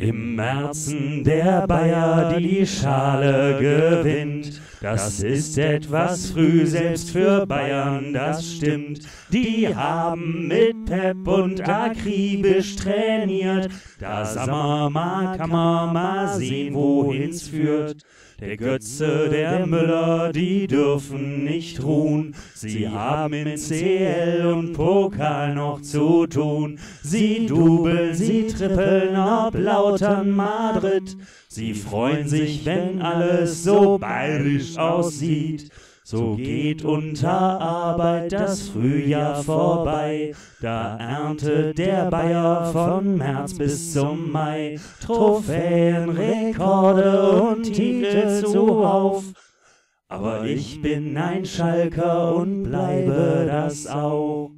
Im Herzen der Bayer die Schale gewinnt, das ist etwas früh, selbst für Bayern, das stimmt. Die haben mit Pep und akribisch trainiert, da kann man mal sehen, wohin's führt. Der Götze, der Müller, die dürfen nicht ruhen. Sie haben in CL und Pokal noch zu tun. Sie dubeln, sie trippeln, ob Lautern, Madrid. Sie freuen sich, wenn alles so bayerisch aussieht. So geht unter Arbeit das Frühjahr vorbei, da erntet der Bayer von März bis zum Mai Trophäen, Rekorde und Titel zuhauf. Aber ich bin ein Schalker und bleibe das auch.